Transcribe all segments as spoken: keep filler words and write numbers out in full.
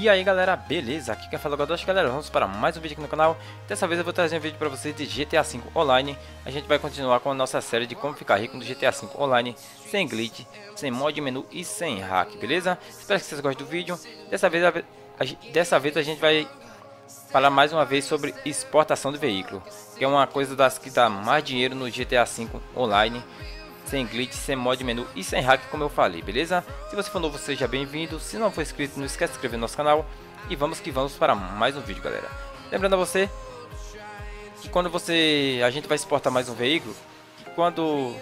E aí galera, beleza? Aqui quem fala é o Gadoxa, galera, vamos para mais um vídeo aqui no canal. Dessa vez eu vou trazer um vídeo para vocês de G T A cinco Online. A gente vai continuar com a nossa série de como ficar rico no G T A cinco Online, sem glitch, sem mod menu e sem hack, beleza? Espero que vocês gostem do vídeo. Dessa vez a, a, dessa vez a gente vai falar mais uma vez sobre exportação de veículo, que é uma coisa das que dá mais dinheiro no G T A cinco Online, sem glitch, sem mod menu e sem hack, como eu falei, beleza? Se você for novo, seja bem-vindo. Se não for inscrito, não esquece de se inscrever no nosso canal. E vamos que vamos para mais um vídeo, galera. Lembrando a você que quando você... a gente vai exportar mais um veículo, que quando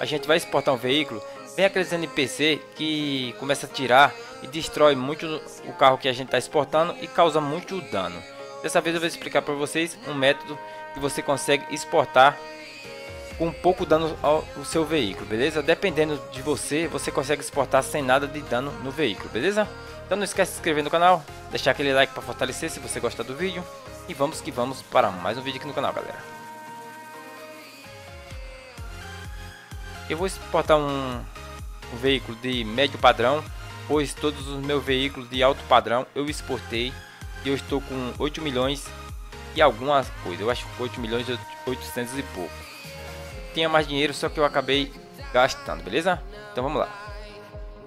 a gente vai exportar um veículo, vem aqueles N P C que começa a tirar e destrói muito o carro que a gente está exportando e causa muito dano. Dessa vez eu vou explicar para vocês um método que você consegue exportar com pouco dano ao seu veículo, beleza? Dependendo de você, você consegue exportar sem nada de dano no veículo, beleza? Então não esquece de se inscrever no canal, deixar aquele like para fortalecer se você gostar do vídeo. E vamos que vamos para mais um vídeo aqui no canal, galera. Eu vou exportar um, um veículo de médio padrão, pois todos os meus veículos de alto padrão eu exportei. E eu estou com oito milhões e algumas coisas, eu acho que oito milhões e oitocentos e pouco. Tinha mais dinheiro, só que eu acabei gastando, beleza? Então vamos lá.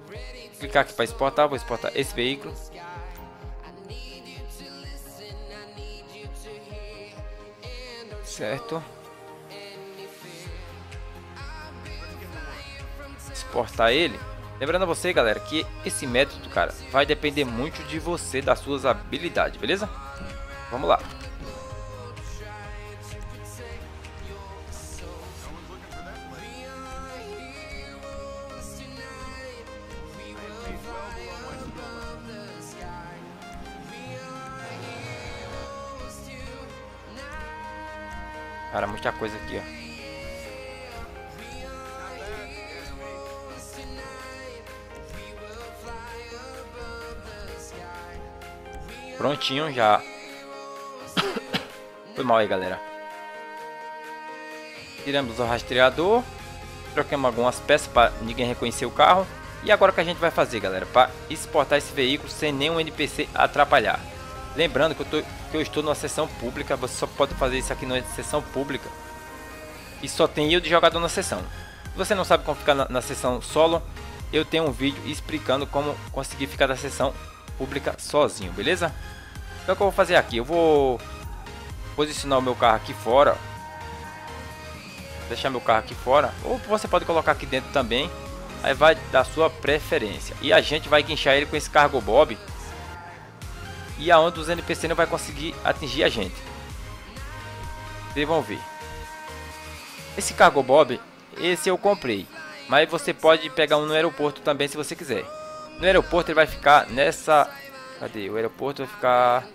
Vou clicar aqui para exportar, vou exportar esse veículo. Certo. Exportar ele. Lembrando a você, galera, que esse método, cara, vai depender muito de você, das suas habilidades, beleza? Vamos lá. Cara, muita coisa aqui, ó. Prontinho já. Foi mal aí, galera. Tiramos o rastreador, trocamos algumas peças para ninguém reconhecer o carro. E agora o que a gente vai fazer, galera, para exportar esse veículo sem nenhum N P C atrapalhar. Lembrando que eu, tô, que eu estou numa sessão pública, você só pode fazer isso aqui numa sessão pública. E só tem eu de jogador na sessão. Se você não sabe como ficar na, na sessão solo, eu tenho um vídeo explicando como conseguir ficar na sessão pública sozinho, beleza? Então o que eu vou fazer aqui? Eu vou posicionar o meu carro aqui fora. Deixar meu carro aqui fora. Ou você pode colocar aqui dentro também. Aí vai da sua preferência. E a gente vai guinchar ele com esse Cargobob. E aonde os N P C não vai conseguir atingir a gente. Vocês vão ver. Esse Cargobob, esse eu comprei. Mas você pode pegar um no aeroporto também se você quiser. No aeroporto ele vai ficar nessa... Cadê? O aeroporto vai ficar...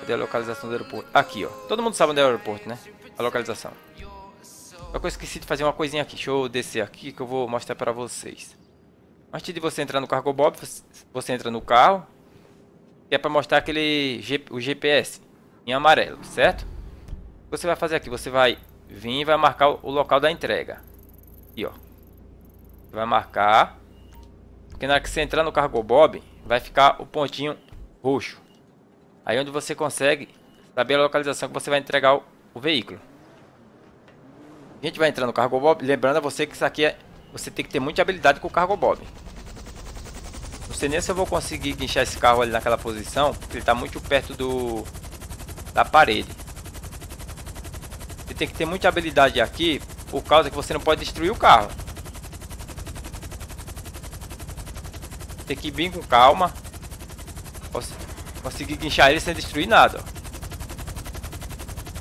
Cadê a localização do aeroporto? Aqui, ó. Todo mundo sabe onde é o aeroporto, né? A localização. Só que eu esqueci de fazer uma coisinha aqui. Deixa eu descer aqui que eu vou mostrar para vocês. Antes de você entrar no Cargobob, você entra no carro. Que é para mostrar aquele o G P S em amarelo, certo? O que você vai fazer aqui? Você vai vir e vai marcar o local da entrega. E ó, vai marcar. Porque na hora que você entrar no Cargobob, vai ficar o pontinho roxo. Aí onde você consegue saber a localização que você vai entregar o, o veículo. A gente vai entrar no Cargobob, lembrando a você que isso aqui é... Você tem que ter muita habilidade com o Cargobob. Não sei nem se eu vou conseguir guinchar esse carro ali naquela posição, porque ele está muito perto do da parede. Você tem que ter muita habilidade aqui, por causa que você não pode destruir o carro. Tem que ir bem com calma. Consegui guinchar ele sem destruir nada. Ó.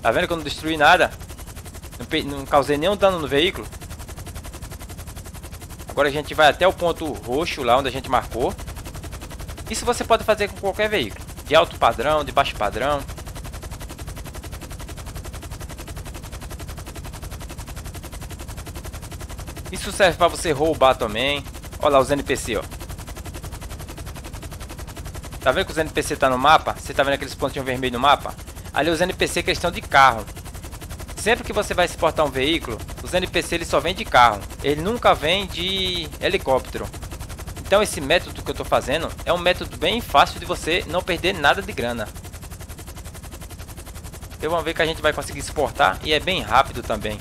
Tá vendo que eu não destruí nada? Não, não causei nenhum dano no veículo. Agora a gente vai até o ponto roxo lá onde a gente marcou. Isso você pode fazer com qualquer veículo. De alto padrão, de baixo padrão. Isso serve para você roubar também. Olha lá os N P C, ó. Tá vendo que os N P C tá no mapa? Você tá vendo aqueles pontinhos vermelhos no mapa? Ali os N P C que estão de carro. Sempre que você vai exportar um veículo, os N P C ele só vem de carro. Ele nunca vem de helicóptero. Então esse método que eu tô fazendo é um método bem fácil de você não perder nada de grana. Então vamos ver que a gente vai conseguir exportar e é bem rápido também.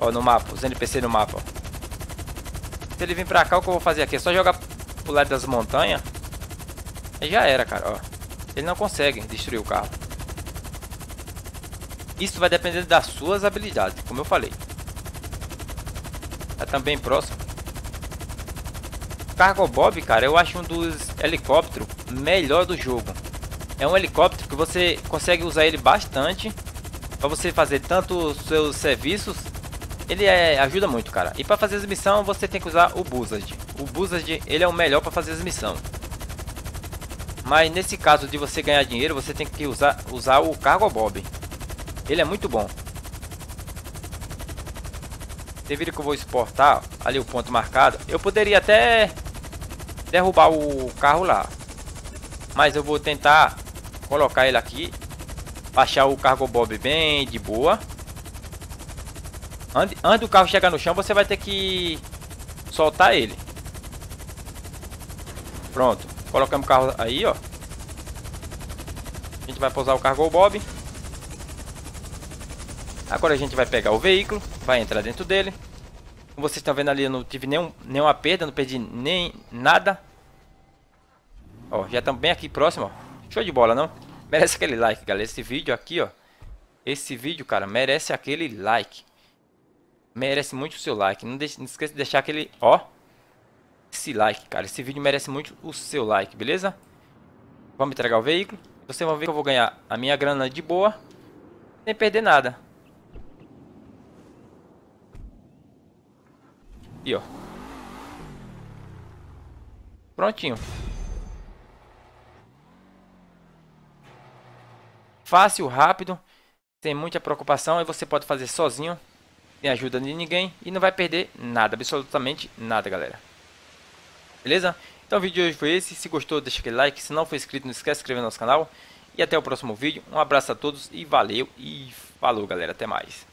Ó, no mapa, os N P C no mapa. Ó. Se ele vir pra cá, o que eu vou fazer aqui? É só jogar pro lado das montanhas. E já era, cara, ó. Ele não consegue destruir o carro. Isso vai depender das suas habilidades, como eu falei. Tá também próximo. Cargobob, cara, eu acho um dos helicópteros melhor do jogo. É um helicóptero que você consegue usar ele bastante pra você fazer tanto os seus serviços. Ele é, ajuda muito, cara. E pra fazer as missões você tem que usar o Buzzard. O Buzzard, ele é o melhor pra fazer as missões. Mas nesse caso de você ganhar dinheiro, você tem que usar, usar o Cargobob. Ele é muito bom. Devido que eu vou exportar ali o ponto marcado, eu poderia até derrubar o carro lá. Mas eu vou tentar colocar ele aqui. Baixar o Cargobob bem de boa. Antes do carro chegar no chão, você vai ter que soltar ele. Pronto. Colocamos o carro aí, ó. A gente vai pousar o Cargobob. Agora a gente vai pegar o veículo. Vai entrar dentro dele. Como vocês estão vendo ali, eu não tive nenhum, nenhuma perda. Não perdi nem nada. Ó, já estamos bem aqui próximo, ó. Show de bola, não? Merece aquele like, galera. Esse vídeo aqui, ó. Esse vídeo, cara, merece aquele like. Merece muito o seu like. Não, deixe, não esqueça de deixar aquele, ó, esse like, cara. Esse vídeo merece muito o seu like, beleza? Vamos entregar o veículo. Vocês vão ver que eu vou ganhar a minha grana de boa, sem perder nada. E ó, prontinho. Fácil, rápido, sem muita preocupação. E você pode fazer sozinho, sem ajuda de ninguém, e não vai perder nada, absolutamente nada, galera. Beleza? Então o vídeo de hoje foi esse. Se gostou, deixa aquele like. Se não for inscrito, não esquece de se inscrever no nosso canal. E até o próximo vídeo. Um abraço a todos e valeu. E falou, galera. Até mais.